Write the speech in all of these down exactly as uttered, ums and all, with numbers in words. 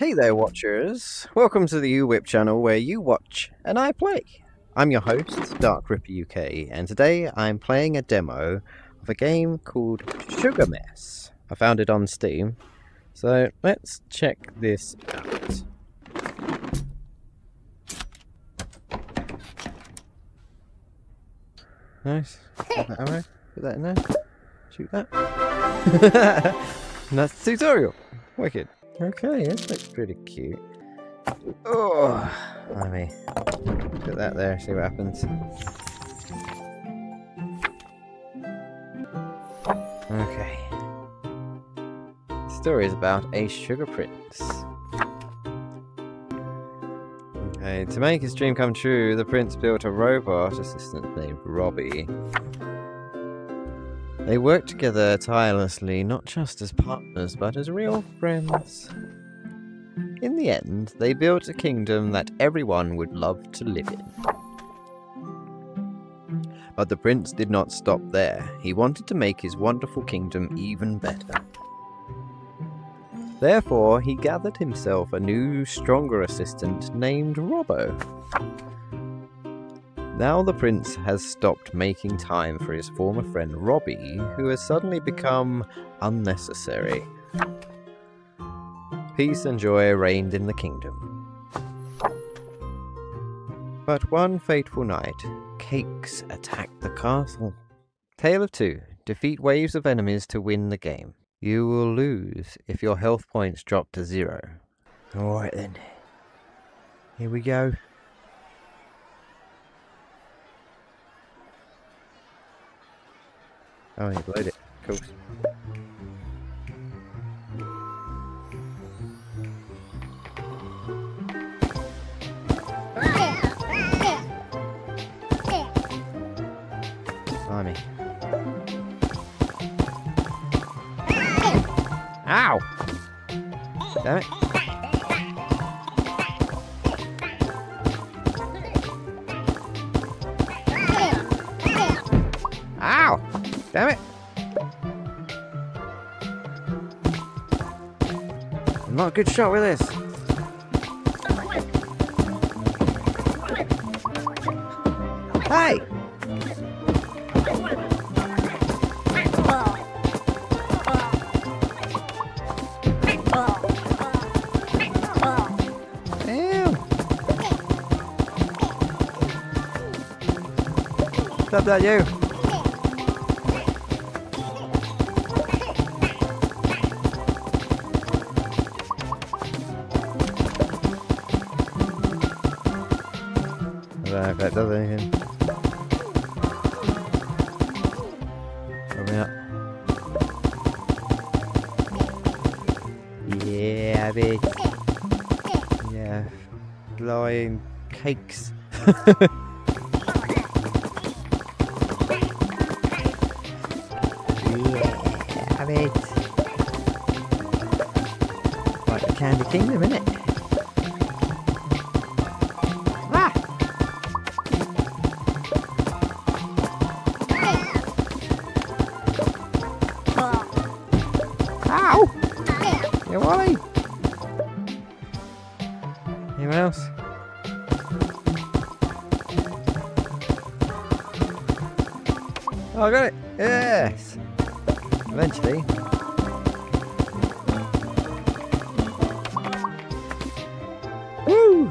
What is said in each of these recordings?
Hey there, watchers. Welcome to the U WIP channel where you watch and I play. I'm your host, DarkRipperUK, and today I'm playing a demo of a game called Sugar Mess. I found it on Steam, so let's check this out. Nice. Put that arrow. Put that in there. Shoot that. And that's the tutorial. Wicked. Okay, this looks pretty cute. Oh, let me put that there, see what happens. Okay. The story is about a sugar prince. Okay, to make his dream come true, the prince built a robot assistant named Robbie. They work together tirelessly, not just as partners, but as real friends. In the end, they built a kingdom that everyone would love to live in. But the prince did not stop there. He wanted to make his wonderful kingdom even better. Therefore, he gathered himself a new, stronger assistant named Robbo. Now the prince has stopped making time for his former friend Robbie, who has suddenly become unnecessary. Peace and joy reigned in the kingdom. But one fateful night, cakes attacked the castle. Tale of two, defeat waves of enemies to win the game. You will lose if your health points drop to zero. Alright then, here we go. Oh, you load it. Cool. Blimey. Ow! Damn it. Ow! Damn it! I'm not a good shot with this. Hey! Damn! Stop that, you! I don't know if that does anything. Probably not. Yeah, big. Yeah. Flying cakes. Yeah, big. Like the Candy Kingdom, innit? Wally. Anyone else? Oh, I got it! Yes! Eventually. Woo!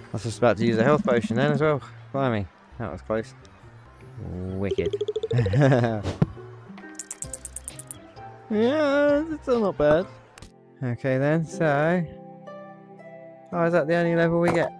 I was just about to use a health potion then as well. Blimey, that was close. Wicked. Yeah, it's still not bad. Okay then, so... Oh, is that the only level we get?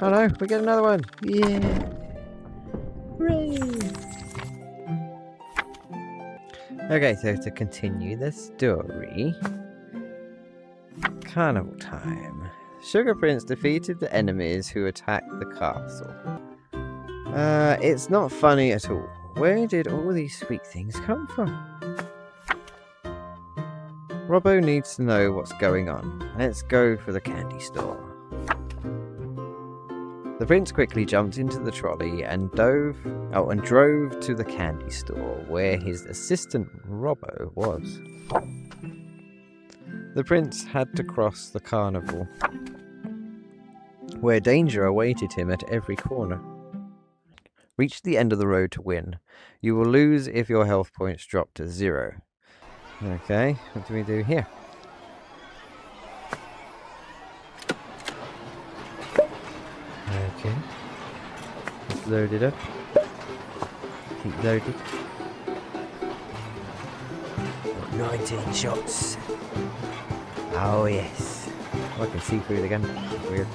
Oh no, we get another one! Yeah! Hooray! Okay, so to continue the story... carnival time. Sugar Prince defeated the enemies who attacked the castle. Uh, it's not funny at all. Where did all these sweet things come from? Robbo needs to know what's going on. Let's go for the candy store. The prince quickly jumped into the trolley and dove, oh, and drove to the candy store where his assistant Robbo was. The prince had to cross the carnival, where danger awaited him at every corner. Reach the end of the road to win. You will lose if your health points drop to zero. Okay, what do we do here? Okay, let's load it up, keep loaded, nineteen shots, oh yes, oh, I can see through the gun, that's weird.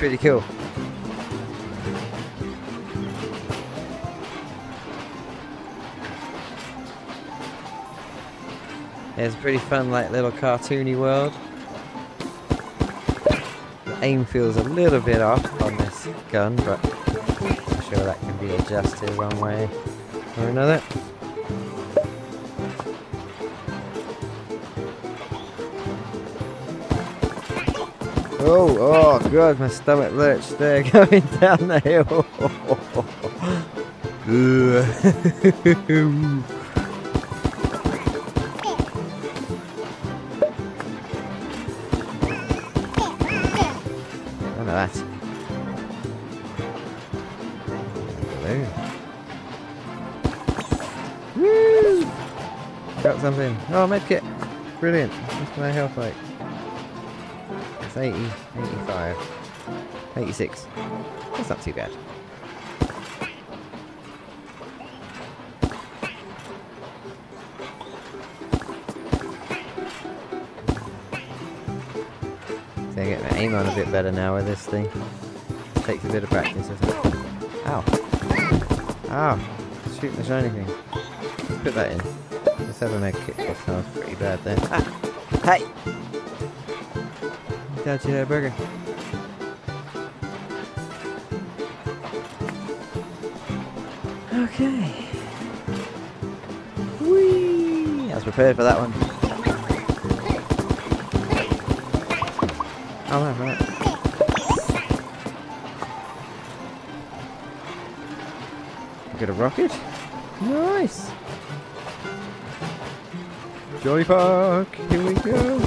Pretty cool. It's a pretty fun, like, little cartoony world. The aim feels a little bit off on this gun, but I'm sure that can be adjusted one way or another. Oh, oh god, my stomach lurched there going down the hill. None of that. Woo! Got something. Oh, medkit. Brilliant. What's my health like? eighty, eighty-five, eighty-six. That's not too bad. So I get my aim on a bit better now with this thing. It takes a bit of practice, doesn't it? Ow. Ow. Shoot the shiny thing. Let's put that in. Let's have a med kit. That sounds pretty bad there. Ah. Hey! Got you that burger. Okay. Whee! I was prepared for that one. Oh, no, right. Got a rocket. Nice. Jolly Park. Here we go.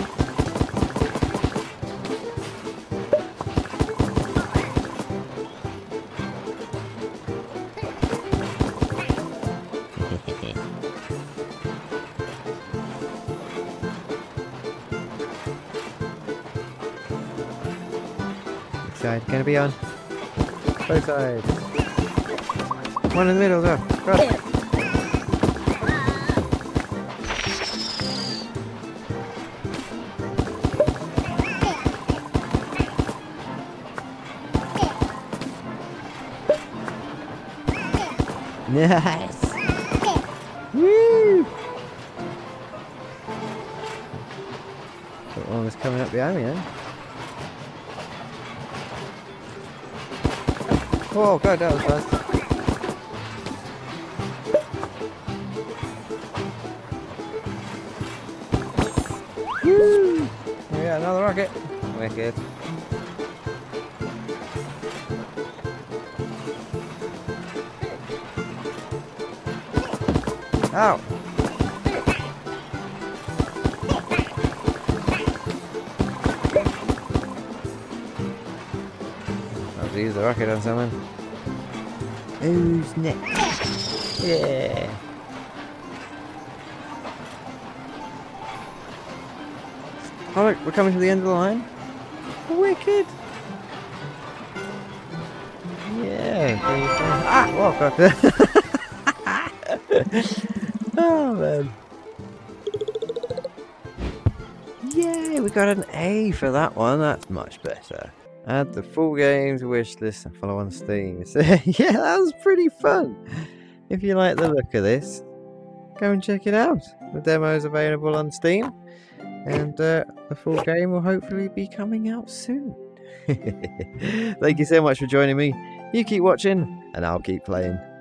Side gonna be on both sides. One in the middle though. Right. Nice. Woo! That one was coming up behind me then. Oh god, that was fast. Woo! Yeah, another rocket. Wicked. Ow! Use the rocket on someone. Who's next? Yeah. Oh look, we're coming to the end of the line. Wicked. Yeah. Ah! Oh god. Oh, man. Yay, we got an A for that one. That's much better. Add the full game to wish list and follow on Steam. So, yeah, that was pretty fun. If you like the look of this, go and check it out. The demo is available on Steam. And uh, the full game will hopefully be coming out soon. Thank you so much for joining me. You keep watching, and I'll keep playing.